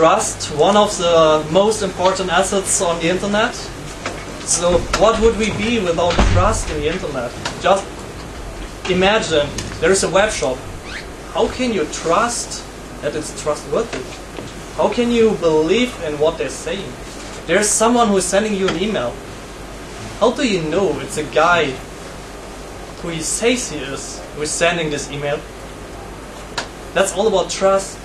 trust, one of the most important assets on the internet. So what would we be without trust in the internet? Just imagine there is a web shop. How can you trust that it's trustworthy? How can you believe in what they're saying? There's someone who's sending you an email. How do you know it's a guy who he says he is who's sending this email? That's all about trust.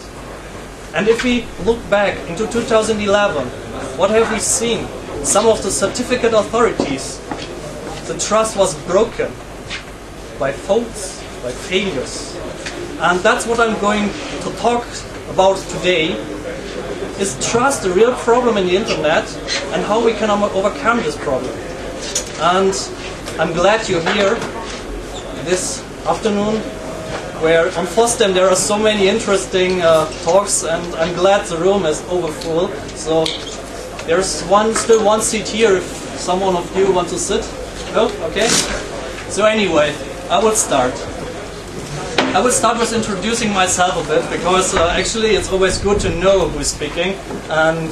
And if we look back into 2011, what have we seen? Some of the certificate authorities, the trust was broken by faults, by failures. And that's what I'm going to talk about today. Is trust a real problem in the internet and how we can overcome this problem? And I'm glad you're here this afternoon, where on FOSDEM there are so many interesting talks, and I'm glad the room is overfull. So there's still one seat here if someone of you wants to sit. No? Okay. So anyway, I will start. I will start with introducing myself a bit, because actually it's always good to know who is speaking. And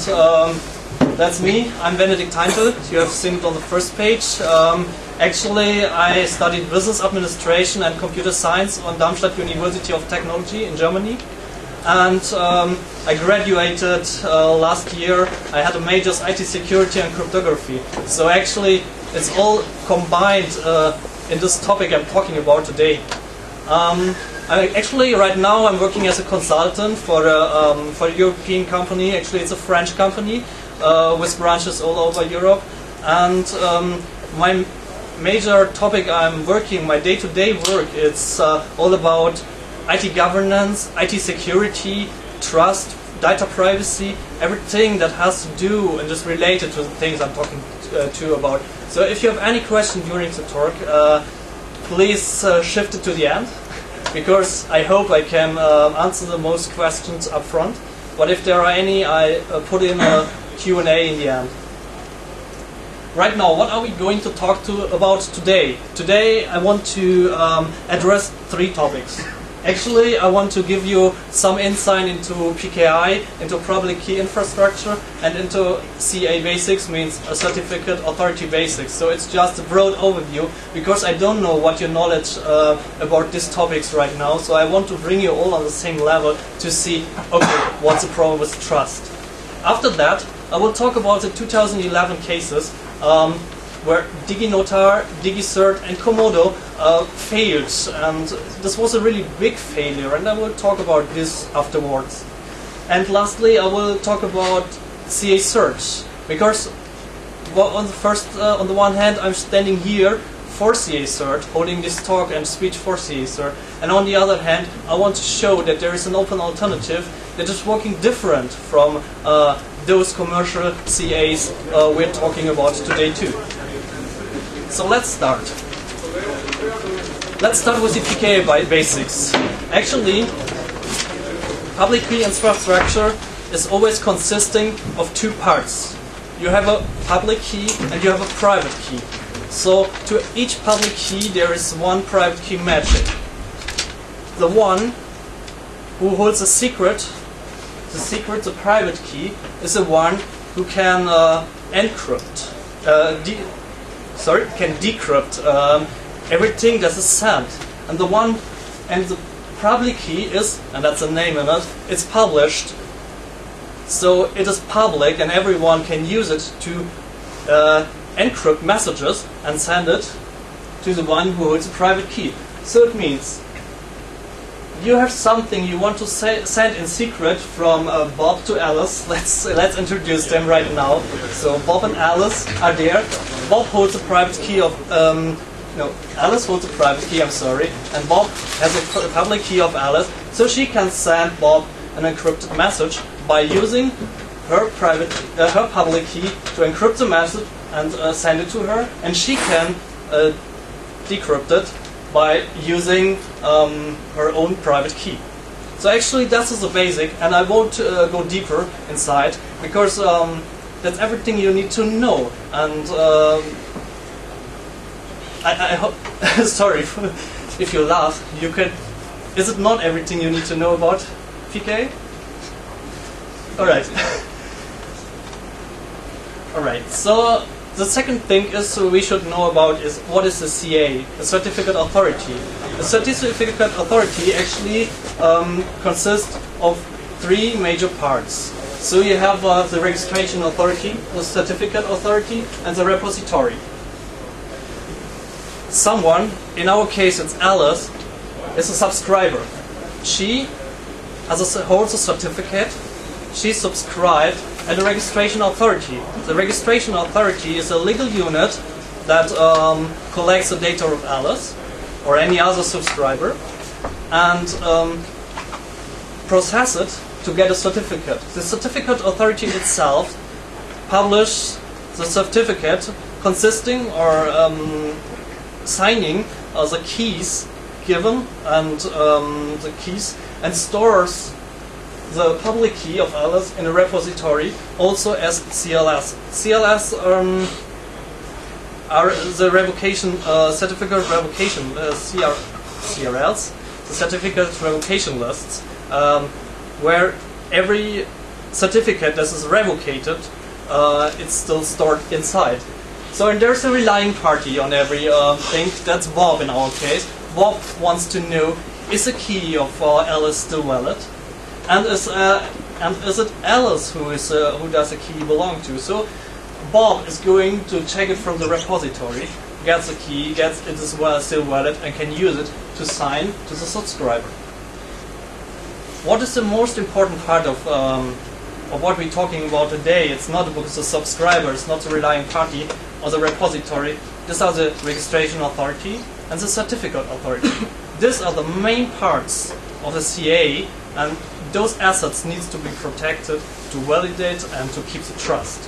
that's me. I'm Benedikt Heintel. You have seen it on the first page. Actually, I studied business administration and computer science on Darmstadt University of Technology in Germany. And I graduated last year. I had a major in IT security and cryptography. So actually, it's all combined in this topic I'm talking about today. Actually, right now I'm working as a consultant for a European company. Actually, it's a French company with branches all over Europe. And my major topic I'm working, my day-to-day work, it's all about IT governance, IT security, trust, data privacy, everything that has to do and is related to the things I'm talking to about. So if you have any question during the talk, please shift it to the end, because I hope I can answer the most questions up front. But if there are any, I put in a Q&A in the end. Right now, what are we going to talk about today? Today I want to address three topics. Actually, I want to give you some insight into PKI, into public key infrastructure, and into CA basics, means a certificate authority basics. So it's just a broad overview, because I don't know what your knowledge about these topics right now. So I want to bring you all on the same level to see, okay, what's the problem with trust? After that, I will talk about the 2011 cases where DigiNotar, DigiCert, and Comodo failed, and this was a really big failure, and I will talk about this afterwards. And lastly, I will talk about CA-Cert, because on the one hand, I'm standing here for CA-Cert, holding this talk and speech for CA-Cert, and on the other hand, I want to show that there is an open alternative that is working different from those commercial CAs we're talking about today too. So let's start. Let's start with the PKI by basics. Actually, public key infrastructure is always consisting of two parts. You have a public key and you have a private key. So to each public key there is one private key magic. The one who holds a secret, the private key, is the one who can decrypt everything that is sent, and the public key is, and that's the name in it, it's published, so it is public and everyone can use it to encrypt messages and send it to the one who holds a private key. So it means you have something you want to send in secret from Bob to Alice. Let's introduce them right now. So Bob and Alice are there. Bob holds a private key of Alice holds a private key. I'm sorry, and Bob has a public key of Alice, so she can send Bob an encrypted message by using her public key to encrypt the message and send it to her, and she can decrypt it by using her own private key. So actually that's the basic, and I won't go deeper inside, because that's everything you need to know. And I hope, sorry, if you laugh, you can, is it not everything you need to know about PK? All right. All right. So the second thing is we should know about is what is the CA, a certificate authority. A certificate authority actually consists of three major parts. So you have the registration authority, the certificate authority, and the repository. Someone, in our case it's Alice, is a subscriber. She holds a certificate, she subscribed, and the registration authority. The registration authority is a legal unit that collects the data of Alice or any other subscriber and process it to get a certificate. The certificate authority itself publishes the certificate consisting or signing the keys given and the keys, and stores the public key of Alice in a repository, also as CLS. CLS are the revocation certificate revocation CRLs, the certificate revocation lists, where every certificate that is revoked, it's still stored inside. So and there's a relying party on every thing. That's Bob in our case. Bob wants to know, is the key of Alice still valid? And is it Alice who does the key belong to? So Bob is going to check it from the repository, gets the key, gets it is still valid, and can use it to sign to the subscriber. What is the most important part of what we're talking about today? It's not about the subscriber, it's not the relying party or the repository. These are the registration authority and the certificate authority. These are the main parts of the CA, and those assets need to be protected to validate and to keep the trust.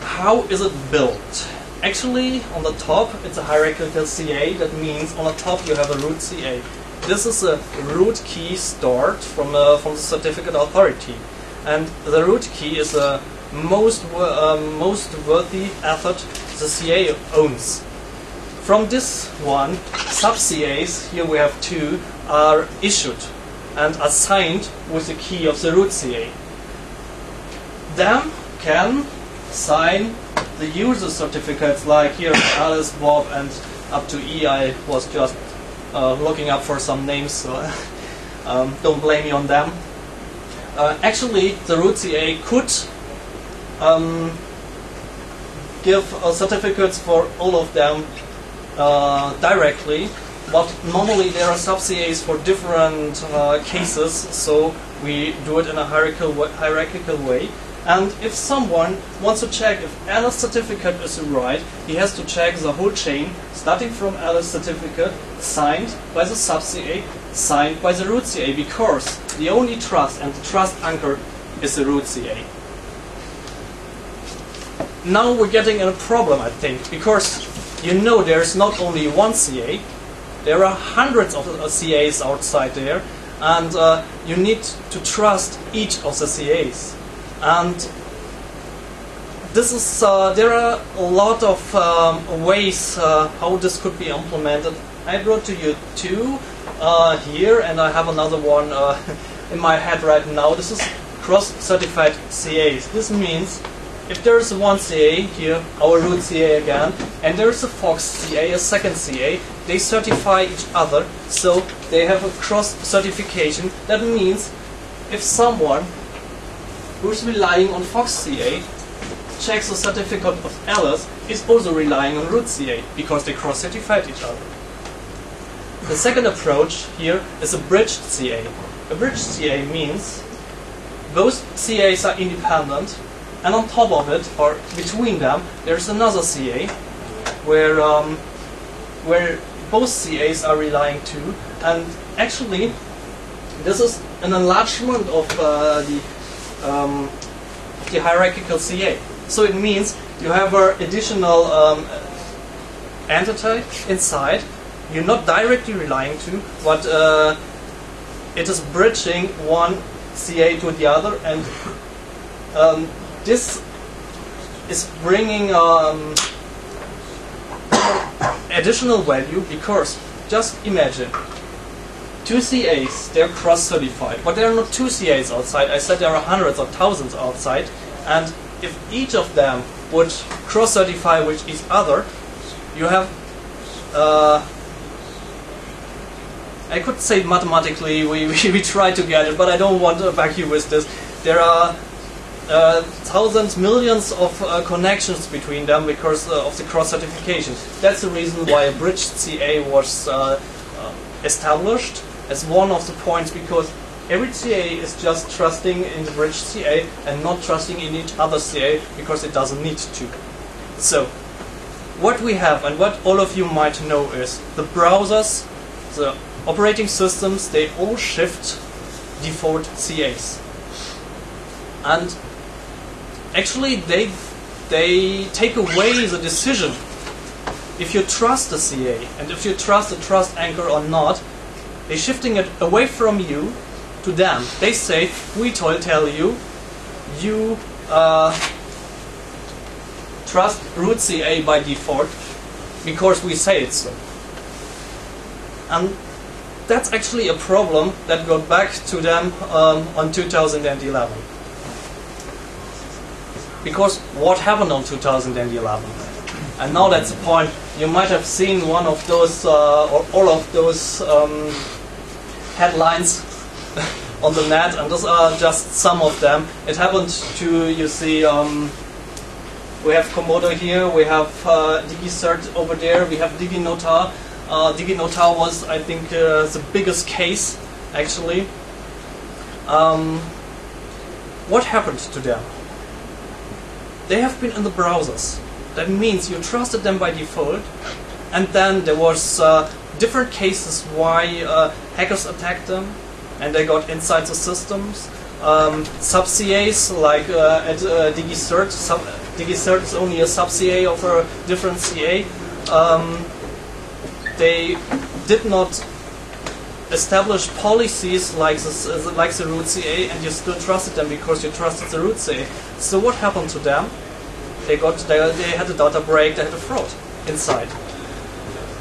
How is it built? Actually, on the top, it's a hierarchical CA. That means on the top you have a root CA. This is a root key stored from the certificate authority, and the root key is the most worthy asset the CA owns. From this one, sub-CAs, here we have two, are issued and assigned with the key of the root CA. Them can sign the user certificates, like here Alice, Bob, and up to E. I was just looking up for some names, so don't blame me on them. Actually, the root CA could give certificates for all of them directly, but normally there are sub-CAs for different cases, so we do it in a hierarchical way. And if someone wants to check if Alice certificate is right, he has to check the whole chain, starting from Alice certificate, signed by the sub-CA, signed by the root CA, because the only trust and the trust anchor is the root CA. Now we're getting in a problem, I think, because you know there's not only one CA, there are hundreds of CAs outside there, and you need to trust each of the CAs. And this is, there are a lot of ways how this could be implemented. I brought to you two here, and I have another one in my head right now. This is cross-certified CAs. This means if there is one CA here, our root CA again, and there is a Fox CA, a second CA, they certify each other, so they have a cross-certification. That means if someone who is relying on Fox CA checks the certificate of Alice, is also relying on root CA, because they cross-certified each other. The second approach here is a bridged CA. A bridged CA means both CAs are independent, and on top of it, or between them, there's another CA where both CAs are relying to. And actually, this is an enlargement of the hierarchical CA. So it means you have an additional entity inside. You're not directly relying to, but it is bridging one CA to the other, and this is bringing additional value, because just imagine two CAs, they're cross-certified, but there are not two CAs outside. I said there are hundreds or thousands outside, and if each of them would cross-certify with each other, you have, I could say mathematically, we try to get it, but I don't want to back you with this. There are thousands, millions of connections between them because of the cross-certification. That's the reason why a bridged CA was established as one of the points, because every CA is just trusting in the bridged CA and not trusting in each other CA because it doesn't need to. So what we have and what all of you might know is the browsers, the operating systems, they all shift default CAs. And actually they take away the decision if you trust the CA and if you trust the trust anchor or not. They're shifting it away from you to them. They say, we tell you, you trust root CA by default because we say it so. And that's actually a problem that got back to them on 2011. Because what happened on 2011? And now that's the point. You might have seen one of those, or all of those headlines on the net, and those are just some of them. It happened to, you see, we have Comodo here, we have DigiCert over there, we have DigiNotar. DigiNotar was, I think, the biggest case, actually. What happened to them? They have been in the browsers. That means you trusted them by default, and then there was different cases why hackers attacked them, and they got inside the systems. Sub-CAs, like at DigiCert, DigiCert is only a sub-CA of a different CA. They did not establish policies like the root CA, and you still trusted them because you trusted the root CA. So what happened to them? They had a data breach, they had a fraud inside.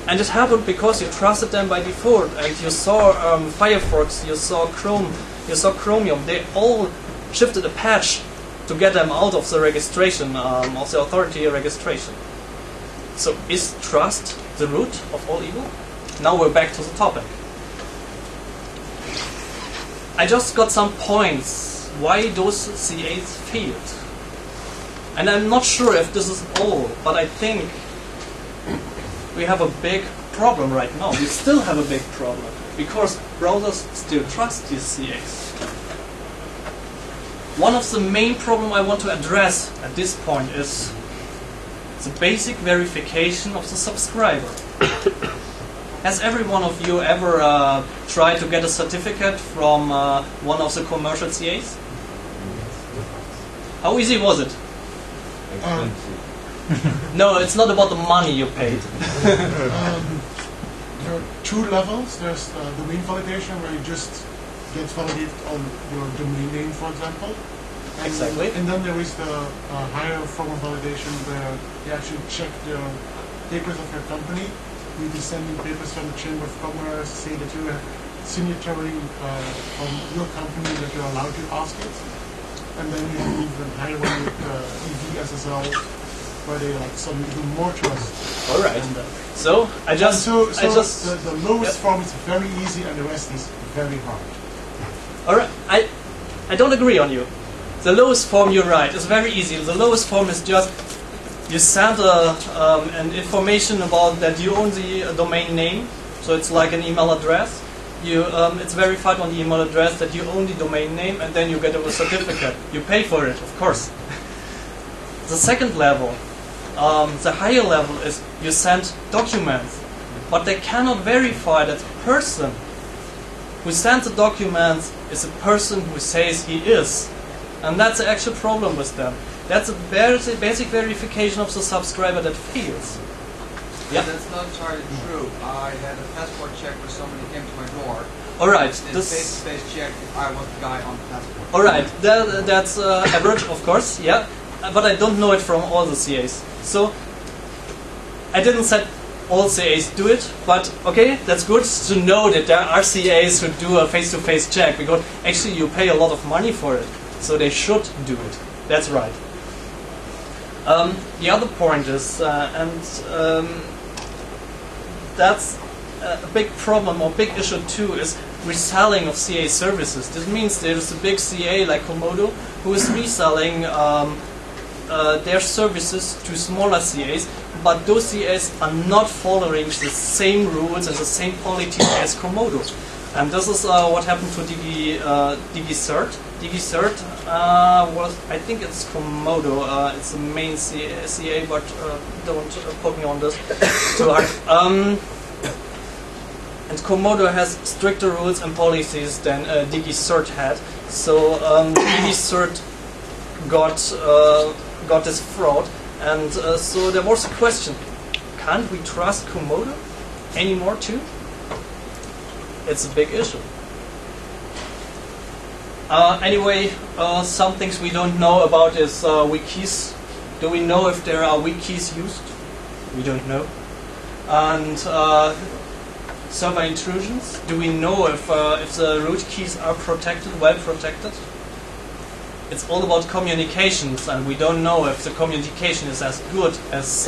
And it happened because you trusted them by default, and you saw Firefox, you saw Chrome, you saw Chromium, they all shifted a patch to get them out of the registration, of the authority registration. So is trust the root of all evil? Now we're back to the topic. I just got some points why those CAs failed. And I'm not sure if this is all, but I think we have a big problem right now. We still have a big problem, because browsers still trust these CAs. One of the main problems I want to address at this point is the basic verification of the subscriber. Has every one of you ever tried to get a certificate from one of the commercial CAs? How easy was it? No, it's not about the money you paid. There are two levels. There's the domain validation, where you just get validated on your domain name, for example. And exactly. And then there is the higher form of validation, where you actually check the papers of your company. You be sending papers from the Chamber of Commerce, say that you are signatory from your company, that you're allowed to ask it. And then you even higher one with EVSSL, where they like some even more trust. All right. And, so I just the lowest form is very easy, and the rest is very hard. All right. I don't agree on you. The lowest form, you're right, is very easy. The lowest form is just you send an information about that you own the domain name, so it's like an email address. It's verified on the email address that you own the domain name, and then you get a certificate. You pay for it, of course. The second level, the higher level, is you send documents, but they cannot verify that the person who sent the documents is the person who says he is. And that's the actual problem with them. That's a basic verification of the subscriber that fails. Yeah, that's not entirely true. I had a passport check where somebody came to my door. All right, this face-to-face check. If I was the guy on the passport. All right, that's average, of course. Yeah, but I don't know it from all the CAs. So I didn't set all CAs do it, but okay, that's good to know that there are CAs who do a face-to-face check, because actually you pay a lot of money for it, so they should do it. That's right. The other point is, that's a big problem or big issue too, is reselling of CA services. This means there's a big CA like Comodo who is reselling their services to smaller CAs, but those CAs are not following the same rules and the same quality as Comodo. And this is what happened to DigiCert. DigiCert was, I think it's Comodo, it's the main CA, but don't put me on this too hard. And Comodo has stricter rules and policies than DigiCert had. So DigiCert got this fraud, and so there was a question: can't we trust Comodo anymore too? It's a big issue. Anyway, some things we don't know about is wikis. Do we know if there are wikis used? We don't know. And server intrusions. Do we know if the root keys are protected, well protected? It's all about communications, and we don't know if the communication is as good as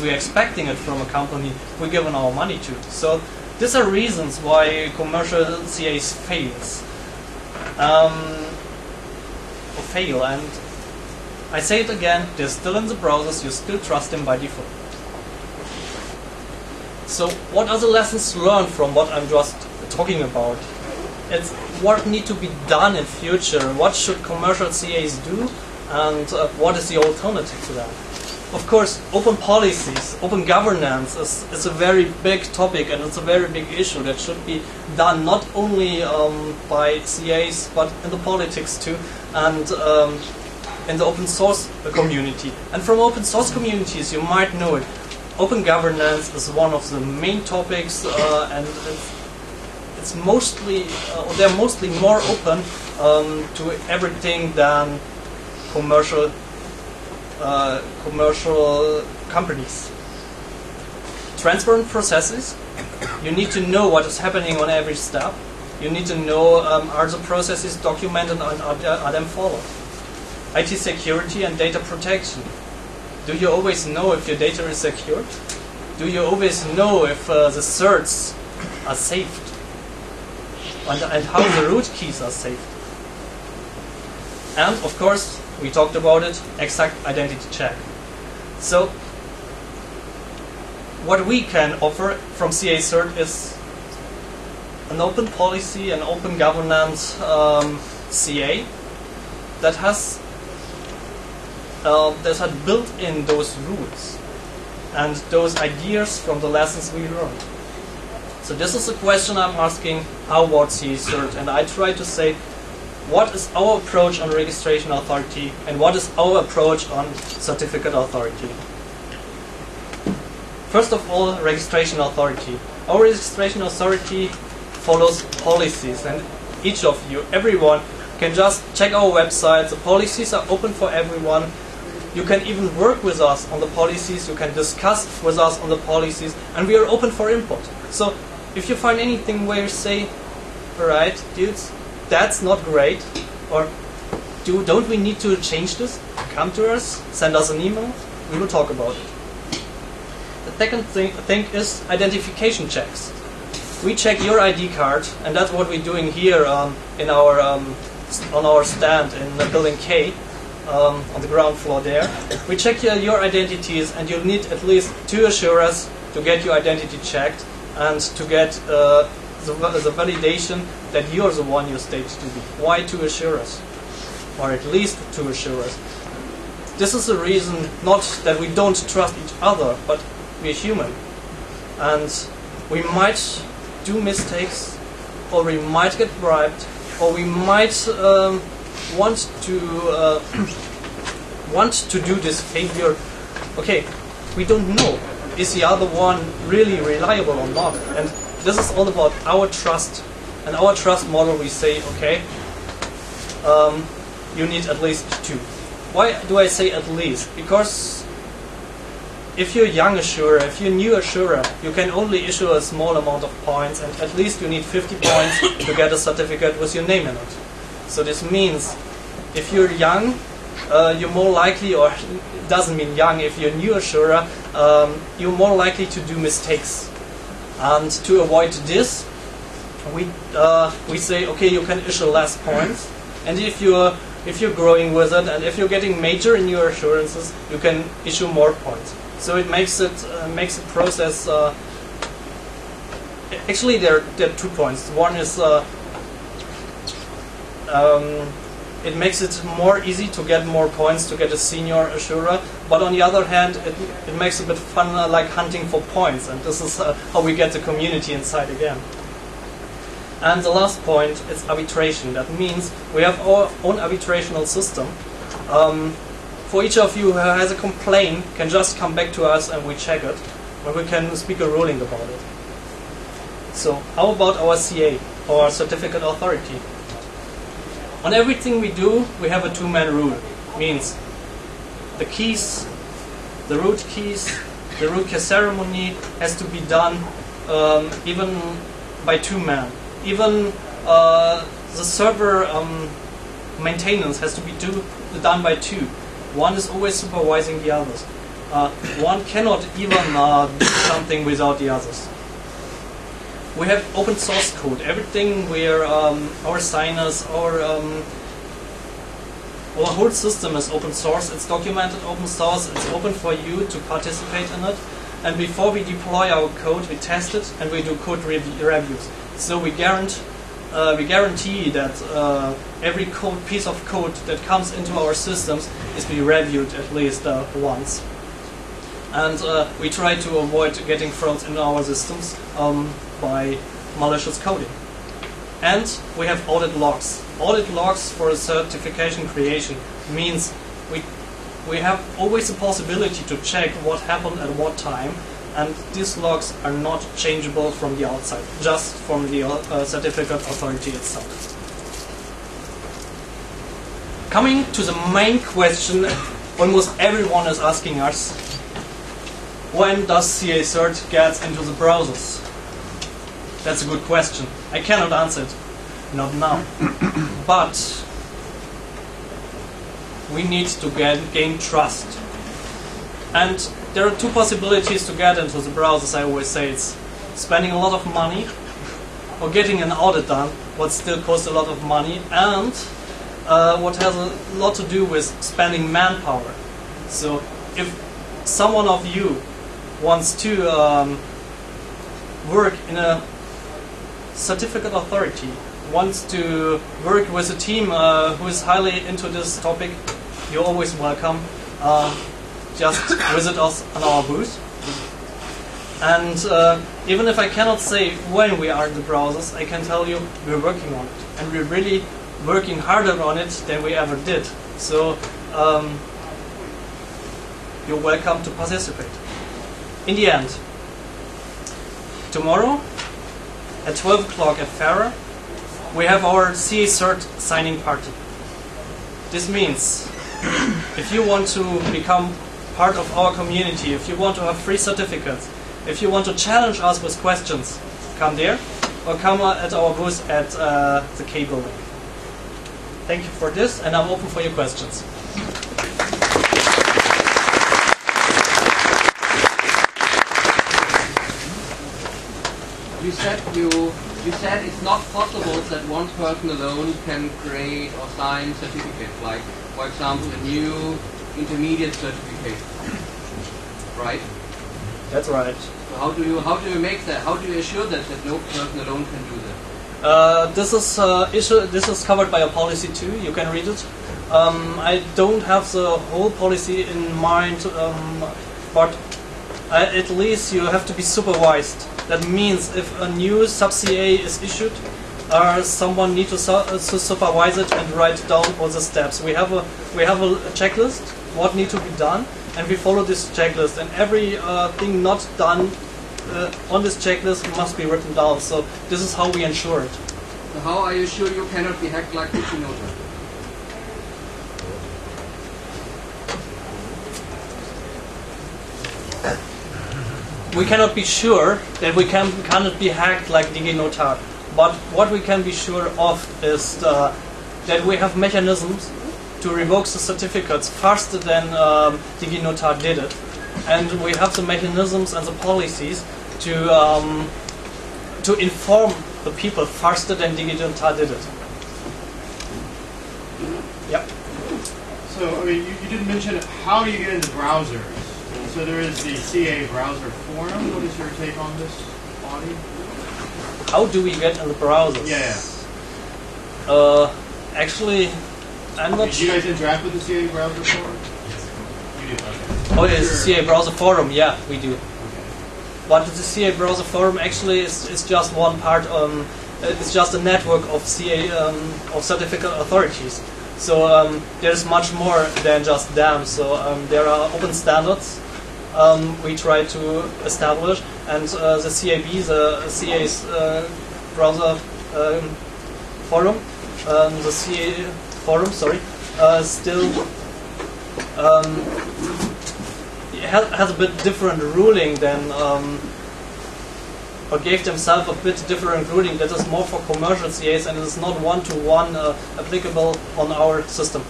we're expecting it from a company we're giving our money to. So these are reasons why commercial CAs fails, or fail, and I say it again, they're still in the browsers, you still trust them by default. So what are the lessons learned from what I'm just talking about? It's what needs to be done in future, what should commercial CAs do, and what is the alternative to that? Of course, open policies, open governance is a very big topic, and it's a very big issue that should be done not only by CAs, but in the politics too, and in the open source community. And from open source communities, you might know it, open governance is one of the main topics, and it's mostly, they're mostly more open to everything than commercial companies. Transparent processes. You need to know what is happening on every step. You need to know are the processes documented and are them followed. IT security and data protection. Do you always know if your data is secured? Do you always know if the certs are saved? And how the root keys are saved? And of course, we talked about it, exact identity check. So what we can offer from CA-Cert is an open policy, an open governance CA that has built in those rules and those ideas from the lessons we learned. So this is the question I'm asking, how about CA-Cert? And I try to say, what is our approach on registration authority, and what is our approach on certificate authority? First of all, registration authority. Our registration authority follows policies, and each of you, everyone, can just check our website. The policies are open for everyone. You can even work with us on the policies, you can discuss with us on the policies, and we are open for input. So if you find anything where you say, all right, dudes, that's not great, or don't we need to change this? Come to us, send us an email, we will talk about it. The second thing is identification checks. We check your ID card, and that's what we're doing here in our, on our stand in the building K, on the ground floor there. We check your identities, and you'll need at least 2 assurers to get your identity checked and to get the validation that you're the one you state to be. Why 2 assurers? Or at least 2 assurers. This is the reason, not that we don't trust each other, but we're human. And we might do mistakes, or we might get bribed, or we might want to do this behavior. Okay, we don't know. Is the other one really reliable or not? And this is all about our trust, and our trust model. We say, okay, you need at least 2. Why do I say at least? Because if you're a young assurer, if you're a new assurer, you can only issue a small amount of points, and at least you need 50 points to get a certificate with your name in it. So this means if you're young, you're more likely, or it doesn't mean young, if you're a new assurer, you're more likely to do mistakes. And to avoid this, we say, okay, you can issue less points, and if you're growing with it, and if you're getting major in your assurances, you can issue more points. So it makes the process. Actually, there are 2 points. One is it makes it more easy to get more points to get a senior assurer, but on the other hand, it makes it a bit fun, like hunting for points, and this is how we get the community inside again. And the last point is arbitration. That means we have our own arbitrational system. For each of you who has a complaint, can just come back to us and we check it, or we can speak a ruling about it. So how about our CA, our Certificate Authority? On everything we do, we have a two-man rule. Means the keys, the root keys, the root key ceremony has to be done even by two men. Even the server maintenance has to be done by two. One is always supervising the others. One cannot even do something without the others. We have open source code. Everything where our signers, our whole system is open source. It's documented open source. It's open for you to participate in it. And before we deploy our code, we test it and we do code reviews. So we guarantee that every piece of code that comes into our systems is to be reviewed at least once. And we try to avoid getting frauds in our systems by malicious coding. And we have audit logs. Audit logs for certification creation means we have always the possibility to check what happened at what time, and these logs are not changeable from the outside, just from the certificate authority itself. Coming to the main question almost everyone is asking us, when does CA-Cert get into the browsers? That's a good question. I cannot answer it. Not now. But we need to gain trust. And there are two possibilities to get into the browsers, I always say. It's spending a lot of money or getting an audit done, what still costs a lot of money, and what has a lot to do with spending manpower. So if someone of you wants to work in a certificate authority, wants to work with a team who is highly into this topic, you're always welcome. Just visit us on our booth. And even if I cannot say when we are in the browsers, I can tell you we're working on it. And we're really working harder on it than we ever did. So you're welcome to participate. In the end, tomorrow at 12 o'clock at Ferrer, we have our CA-Cert signing party. This means if you want to become part of our community, if you want to have free certificates, if you want to challenge us with questions, come there or come at our booth at the K building. Thank you for this, and I'm open for your questions. You said it's not possible that one person alone can create or sign certificates, like, for example, a new intermediate certificate, right? That's right. So how do you make that? How do you assure that no person alone can do that? This is covered by a policy too. You can read it. I don't have the whole policy in mind, but at least you have to be supervised. That means if a new sub-CA is issued, someone needs to supervise it and write down all the steps. We have a checklist, what needs to be done, and we follow this checklist. And every thing not done on this checklist must be written down. So this is how we ensure it. So how are you sure you cannot be hacked like DigiNotar? we cannot be sure that we cannot be hacked like DigiNotar. But what we can be sure of is that we have mechanisms to revoke the certificates faster than DigiNotar did it. And we have the mechanisms and the policies to inform the people faster than DigiNotar did it. Yep. So, I mean, you didn't mention how do you get into browsers. So there is the CA browser forum. What is your take on this, Audie? How do we get in the browsers? Yeah. Actually, I'm not sure. Do you guys interact with the CA browser forum? Yes. You do, okay. Oh, yeah, it's the CA browser forum. Yeah, we do. Okay. But the CA browser forum actually is just one part. It's just a network of CA of certificate authorities. So there's much more than just them. So there are open standards. We try to establish, and the CAB, the CA's browser forum, the CA forum, sorry, still has a bit different ruling than, or gave themselves a bit different ruling that is more for commercial CAs and is not one-to-one applicable on our system.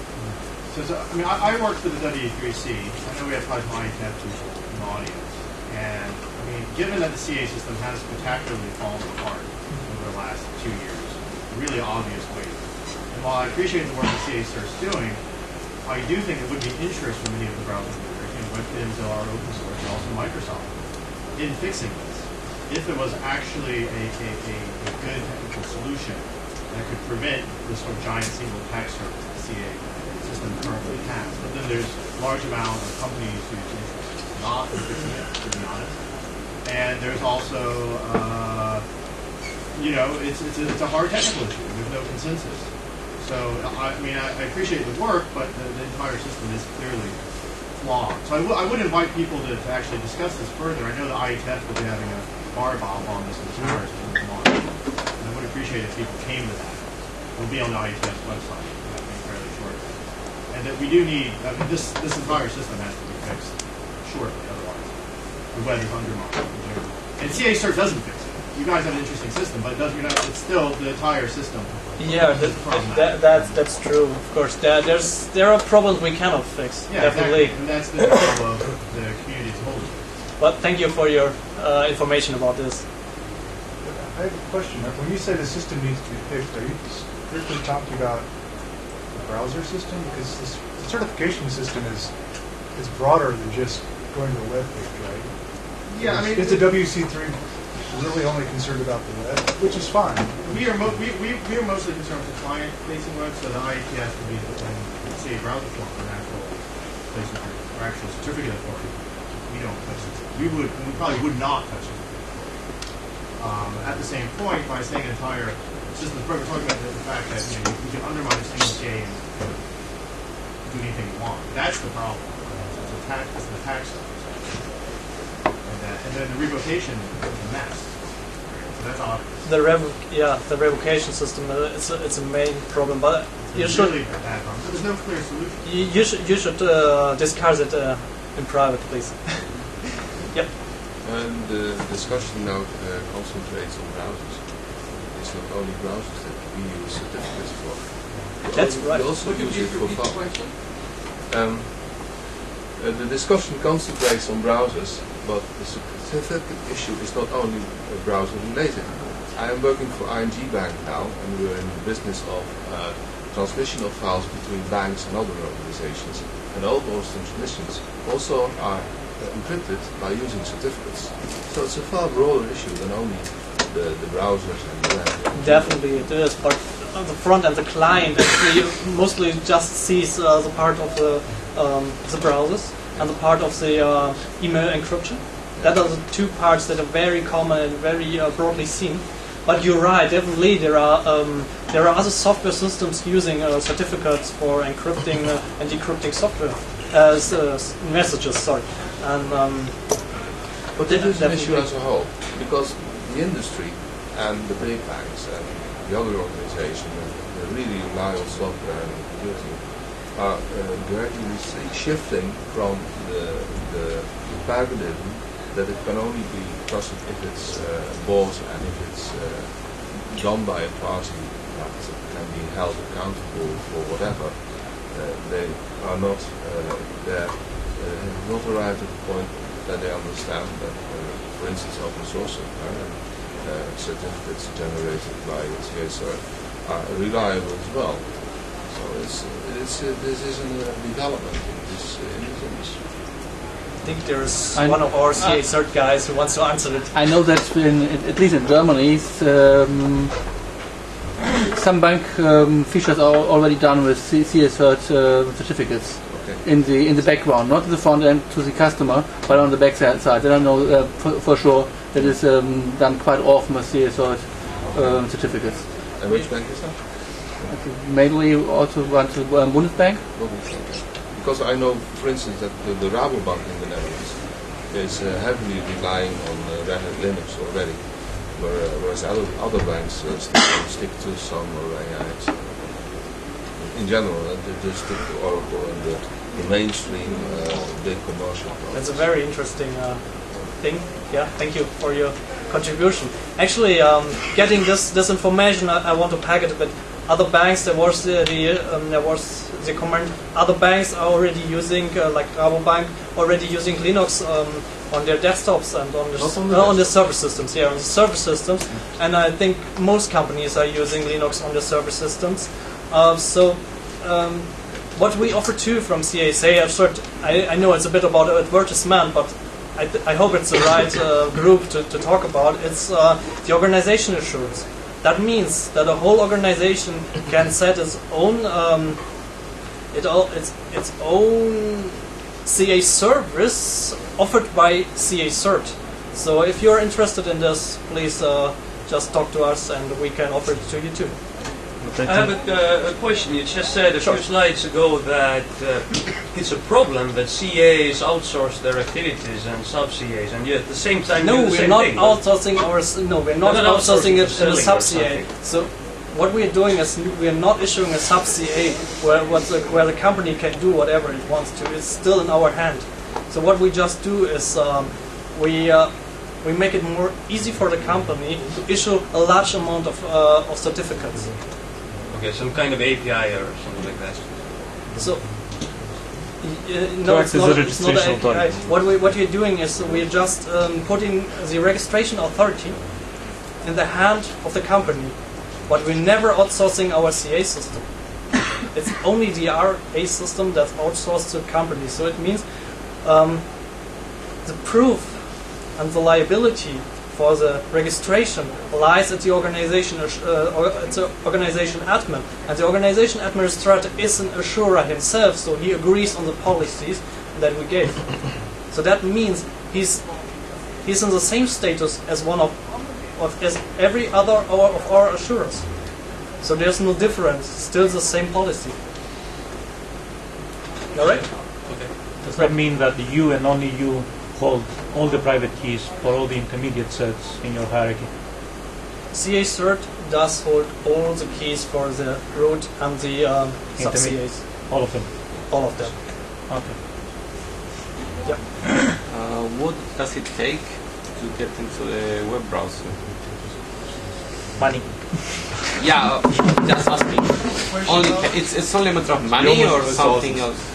So, I mean, I work for the W3C. I know we have five IETF people in the audience. And, I mean, given that the CA system has spectacularly fallen apart over the last 2 years, really obvious ways. And while I appreciate the work the CA-Cert's doing, I do think it would be interest for many of the browsers, and WebKins, LR, open source, and also Microsoft, in fixing this. If there was actually a good technical solution that could prevent this sort of giant single tax service the CA system currently has. But then there's a large amount of companies whose interest is not in fixing it, to be honest. And there's also, you know, it's a hard technical issue. There's no consensus. So, I mean, I appreciate the work, but the entire system is clearly flawed. So I would invite people to actually discuss this further. I know the IETF will be having a bar bomb on this tomorrow. And I would appreciate if people came to that. It'll be on the IETF website. And that we do need, I mean, this entire system has to be fixed shortly, otherwise the web is undermined. And CA-Cert doesn't fix it. You guys have an interesting system, but it doesn't, it's still the entire system. Yeah, that's true, of course. There are problems we cannot fix, yeah, definitely. Exactly. And that's the problem of the community as a whole. But thank you for your information about this. I have a question. When you say the system needs to be fixed, are you strictly talking about browser system? Because this certification system is broader than just going to the web page, right? Yeah, I mean, it's a WC3 really only concerned about the web, which is fine. We are mostly concerned with the client-facing web, so the IETF would be the CA browser form for actual placement or actual certificate authority. We don't touch it. We probably would not touch it. At the same point, by saying entire system, we're talking about the fact that you can undermine a single CA and do anything you want. That's the problem. It's an attack surface. And then the revocation is a mess. So that's obvious. The revocation system it's a main problem, but there's no clear solution. You should discuss it in private, please. Yep. And the discussion now concentrates on browsers. It's not only browsers that we use certificates for. That's right. We also use it for file. The discussion concentrates on browsers, but the certificate issue is not only browser related. I am working for ING Bank now, and we are in the business of transmission of files between banks and other organizations. And all those transmissions also are encrypted by using certificates. So it's a far broader issue than only the browsers and the web. Definitely it is, but the front and the client actually mostly just sees the part of the browsers and the part of the email encryption. That are the two parts that are very common and very broadly seen. But you're right, definitely there are other software systems using certificates for encrypting and decrypting software as messages, sorry. And, but it is an issue as a whole, because the industry and the big banks and the other organizations that really rely on software and computing are gradually shifting from the paradigm that it can only be trusted if it's bought and if it's done by a party that can be held accountable for whatever. They are not there, have not arrived at the point that they understand that, for instance, open source certificates generated by CA-Cert are reliable as well. So this is a development in this industry. I think there's one of our CA-Cert guys who wants to answer it. I know that in, at least in Germany, some bank features are already done with CA-Cert certificates, okay, in the background, not in the front end to the customer, but on the back side. Then I know for sure that is done quite often with CA-Cert certificates. And which bank is that? Mainly also run to Bundesbank. Because I know, for instance, that the Rabobank in the Netherlands is heavily relying on Red Hat Linux already, whereas other banks stick to some IIX. In general, they just stick to Oracle and the mainstream big commercial products. That's a very interesting thing. Yeah, thank you for your contribution. Actually, getting this information, I want to pack it a bit. Other banks, there was the comment. Other banks are already using, like Rabobank, already using Linux on their desktops and on the server systems. Yeah, on the server systems, and I think most companies are using Linux on the server systems. What we offer too from CA-Cert, I know it's a bit about advertisement, but I hope it's the right group to talk about. It's the organization assurance. That means that a whole organization can set its own its own CA service offered by CA-Cert. So if you're interested in this, please just talk to us and we can offer it to you too. I have a question. You just said a few slides ago that it's a problem that CAs outsource their activities and sub-CAs, and yet at the same time we're not outsourcing it in a sub-CA. So what we're doing is we're not issuing a sub-CA where the company can do whatever it wants to. It's still in our hand. So what we just do is we make it more easy for the company to issue a large amount of certificates. Okay, some kind of API or something like that. So, no, it's not an API. What we're doing is we're just putting the registration authority in the hand of the company, but we're never outsourcing our CA system. It's only the RA system that's outsourced to companies. So it means the proof and the liability for the registration lies at the organization, organization admin, and the organization administrator is an assurer himself, so he agrees on the policies that we gave. So that means he's in the same status as every other of our assurers. So there's no difference; still the same policy. All right? Okay. Does that mean that you and only you hold all the private keys for all the intermediate certs in your hierarchy? CA-Cert does hold all the keys for the root and the sub-CAs. All of them? All of them. Okay. Yeah. What does it take to get into a web browser? Money. Yeah, just asking. It's only a matter of money or something else?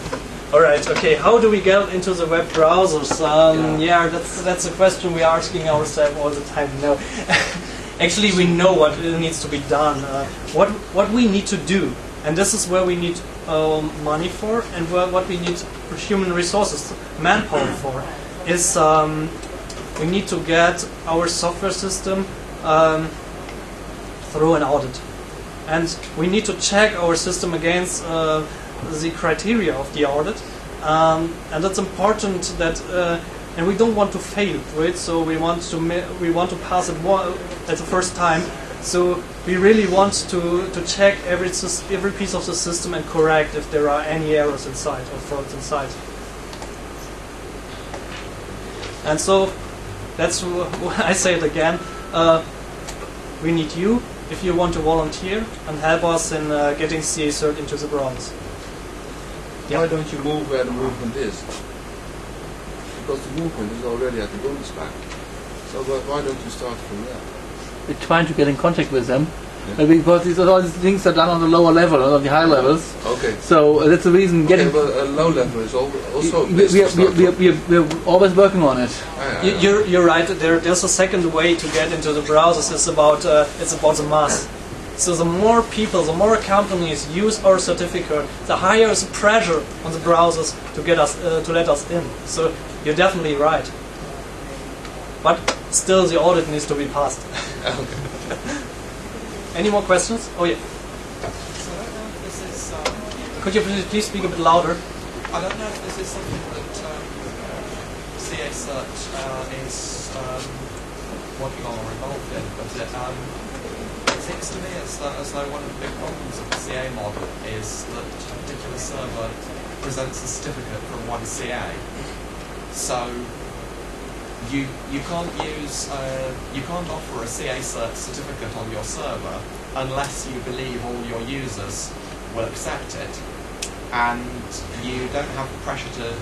Alright, okay, how do we get into the web browsers? Yeah, that's a question we're asking ourselves all the time now. Actually, we know what needs to be done. What we need to do, and this is where we need money for, and what we need human resources, manpower for, is we need to get our software system through an audit. And we need to check our system against the criteria of the audit, and that's important. That and we don't want to fail, right? So we want to pass it at the first time. So we really want to check every piece of the system and correct if there are any errors inside or frauds inside. And so that's I say it again. We need you if you want to volunteer and help us in getting CA-Cert into the bronze. Why don't you move where the movement is? because the movement is already at the Bundesbank. So why don't you start from there? We're trying to get in contact with them. Yeah. Because these are all these things that are done on the lower level, not on the high levels. Okay. So that's the reason. Getting low level is also. We're always working on it. You're right. There's a second way to get into the browsers. It's about the mass. So the more people, the more companies use our certificate, the higher is the pressure on the browsers to get us to let us in. So you're definitely right. But still, the audit needs to be passed. Okay. Any more questions? Oh yeah. So I don't know if this is, could you please speak a bit louder? I don't know if this is something that CA-Cert is working on or involved in, but it seems to me as though one of the big problems of the CA model is that a particular server presents a certificate from one CA. So you can't offer a CA-Cert certificate on your server unless you believe all your users will accept it, and you don't have the pressure to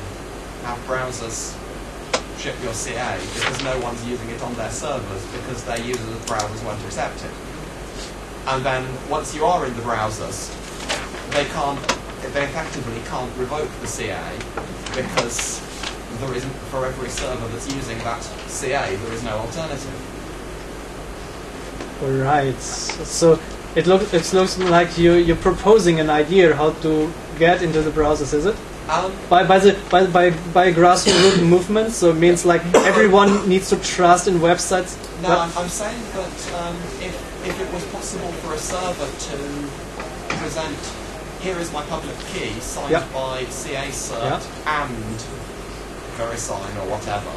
have browsers ship your CA because no one's using it on their servers because their users of the browsers won't accept it. And then once you are in the browsers, they effectively can't revoke the CA because there isn't, for every server that's using that CA, there is no alternative. Right. So it looks like you're proposing an idea how to get into the browsers, is it? By grassroots movements. So it means like everyone needs to trust in websites. No, I'm saying that if it was possible for a server to present, here is my public key signed by CA-Cert and VeriSign or whatever.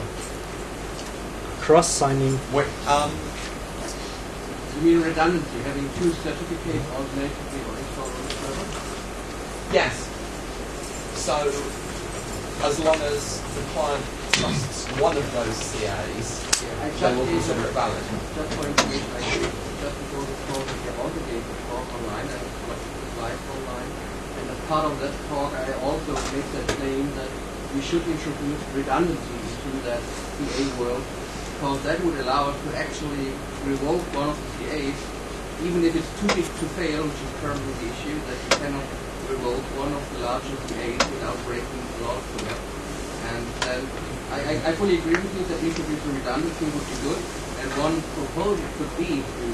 Cross-signing. You mean redundancy, having two certificates alternatively or installed on the server? Yes. So, as long as the client trusts one of those CAs, they will consider it valid. Just for information, I think just before the talk, I gave also a talk online, I watched the live online, and as part of that talk, I also made that claim that we should introduce redundancy into that CA world, because that would allow us to actually revoke one of the CAs, even if it's too big to fail, which is currently the issue, that you cannot revoke one of the larger CAs without breaking the law. And I fully agree with you that introducing redundancy would be good, and one proposal could be to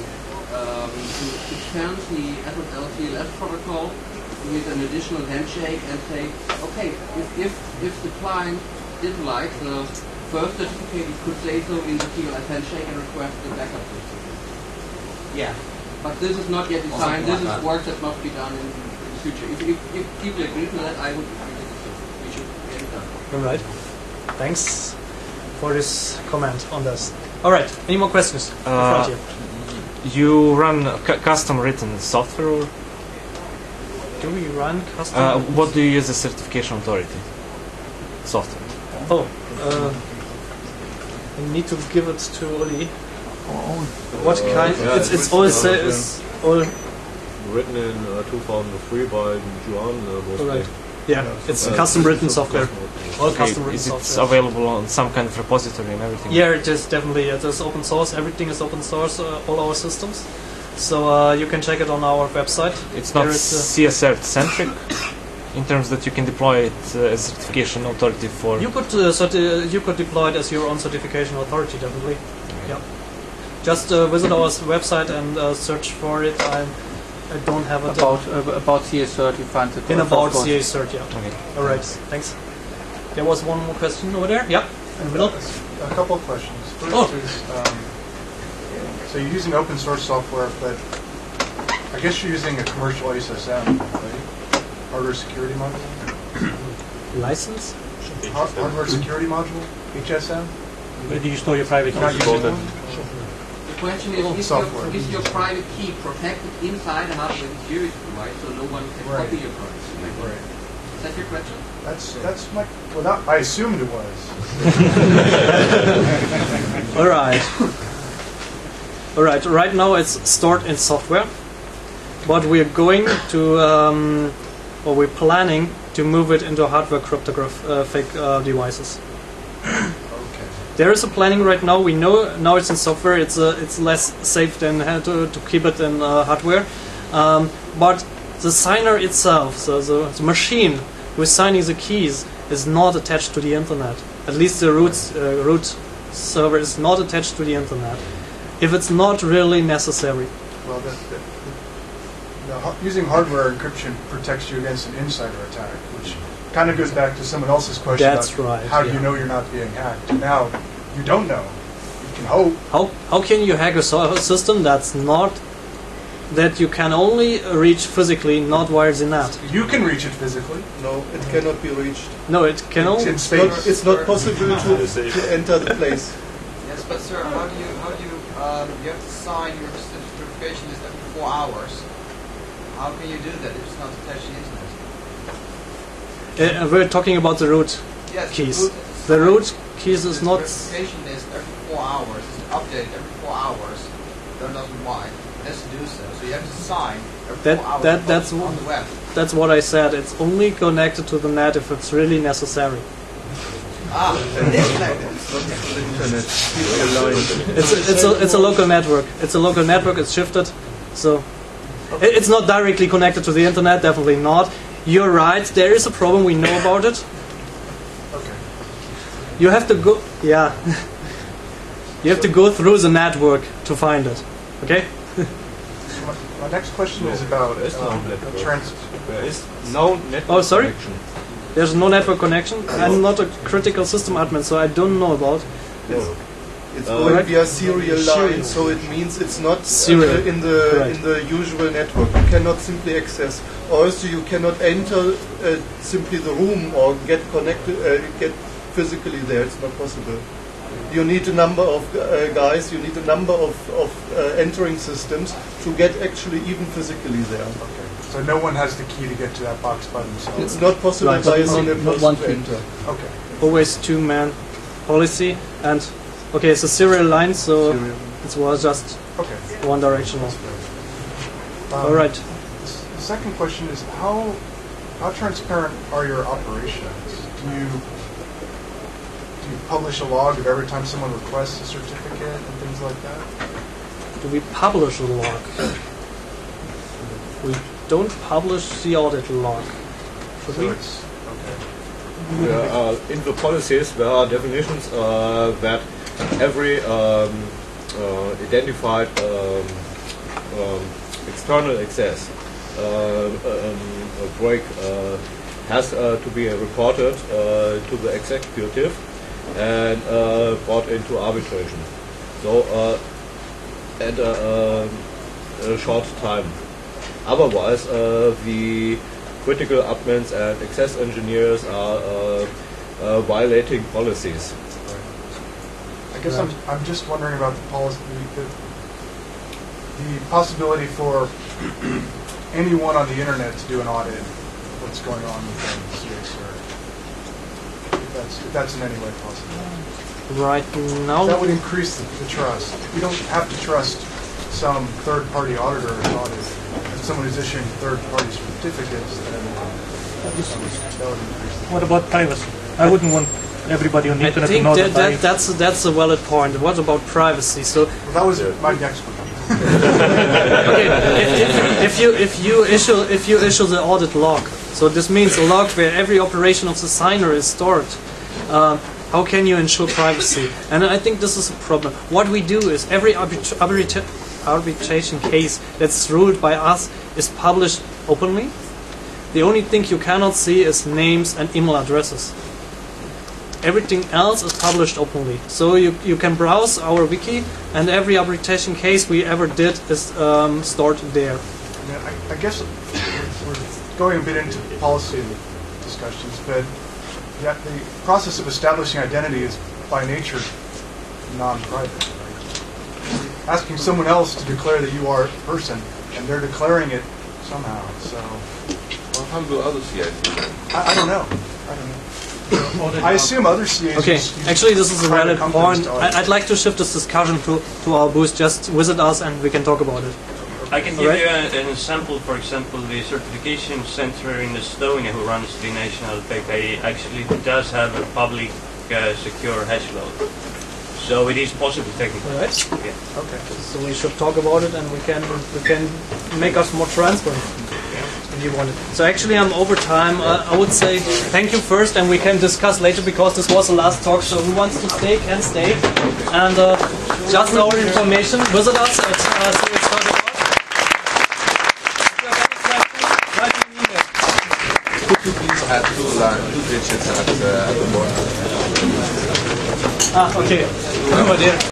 expand the TLS protocol with an additional handshake and say, okay, if the client didn't like the first certificate, it could say so in the TLS handshake and request the backup certificate. Yeah. But this is not yet designed. This is work that must be done in the future. If people agree to that, I would agree that we should get it done. All right. Thanks for this comment on this. All right. Any more questions? You run custom written software? Do we run custom? What do you use as certification authority? Software. Oh, I need to give it to Uli. What kind? Yeah, it's all is all written in 2003 by Juan. Right. Yeah, it's a custom written software. All custom written software. It's available on some kind of repository and everything. Yeah, it is definitely. It is open source. Everything is open source. All our systems. So you can check it on our website. It's not CA-Cert centric in terms that you can deploy it as certification authority for. You could you could deploy it as your own certification authority, definitely. Yeah. Just visit our website and search for it. I don't have it about CA-Cert. You find it in about CA-Cert. Yeah. Okay. All right. Thanks. There was one more question over there. Yeah. In the middle. A couple of questions. First So you're using open source software, but I guess you're using a commercial HSM, right? Hardware security module? License? Hardware security module? HSM? Where do you store your private key? The question is your private key protected inside a hardware security device so no one can copy your private key? Right. Is that your question? That's my... Well, I assumed it was. All right. Alright, right now it's stored in software, but we're going to, or we're planning to move it into hardware cryptographic devices. There is a planning right now. We know now it's in software. It's less safe than to keep it in hardware. But the signer itself, so the machine who is signing the keys, is not attached to the internet. At least the root server is not attached to the internet, if it's not really necessary. Well, using hardware encryption protects you against an insider attack, which kind of goes back to someone else's question. That's about right, how do you know you're not being hacked? Now, you don't know. You can hope. How can you hack a system that's not, that you can only reach physically, not via the net? You can reach it physically. No, it cannot be reached. No, it can only. It's not possible to enter the place. Yes, but sir, how do you have to sign your certification list after 4 hours. How can you do that if it's not attached to the internet? We're talking about the root keys. The root keys is not. Certification list every 4 hours. It's updated every 4 hours. That doesn't why. To do so. So you have to sign that's on the web. That's what I said. It's only connected to the net if it's really necessary. Ah, it's a local network. It's a local network. It's shifted, so it's not directly connected to the internet. Definitely not. You're right. There is a problem. We know about it. Okay. You have to go. Yeah. You have to go through the network to find it. Okay. My next question is about there is no network connection. There's no network connection. I'm not a critical system admin, so I don't know about. It's going via serial line, so it means it's not in the usual network. You cannot simply access, or also you cannot enter simply the room or get connected, get physically there. It's not possible. You need a number of guys, you need a number of entering systems to get actually even physically there. Okay. So no one has the key to get to that box by themselves? It's not possible by a single person to enter. Okay. Always two-man policy, and okay, it's a serial line, so it was just one directional. All right. The second question is, how transparent are your operations? Do you publish a log of every time someone requests a certificate and things like that? Do we publish a log? We don't publish the audit log. In the policies, there are definitions that every identified external access break has to be reported to the executive and brought into arbitration. So at a short time. Otherwise, the critical admins and access engineers are violating policies. I guess I'm just wondering about the policy, the possibility for anyone on the internet to do an audit. What's going on with the CA-Cert? If that's in any way possible. Right now, that would increase the trust. You don't have to trust some third-party auditor or audit. If someone is issuing third-party certificates, then that would increase the trust. What about privacy? I wouldn't want everybody on the internet to know that. That's a valid point. What about privacy? So that was my next one. Okay, if you issue the audit log, so this means a log where every operation of the signer is stored. How can you ensure privacy? And I think this is a problem. What we do is every arbitration case that's ruled by us is published openly. The only thing you cannot see is names and email addresses. Everything else is published openly. So you can browse our wiki, and every arbitration case we ever did is stored there. Yeah, I guess we're going a bit into policy discussions, but yeah, the process of establishing identity is by nature non-private. Right? Asking someone else to declare that you are a person, and they're declaring it somehow. So, well, how do others see it? I don't know. I don't know. I assume other CAs. Okay, actually, this is a valid point. I'd like to shift this discussion to our booth. Just visit us and we can talk about it. I can give you an example. For example, the certification center in Estonia, who runs the national PKI, actually does have a public secure hash load. So it is possible technically. All right. Yeah. Okay. So we should talk about it, and we can make us more transparent if you want it. So actually, I'm over time. I would say thank you first, and we can discuss later because this was the last talk. So who wants to stay can stay. And just our information, visit us at CA-Cert. Could you please add two digits at the bottom? Ah, okay. Over there.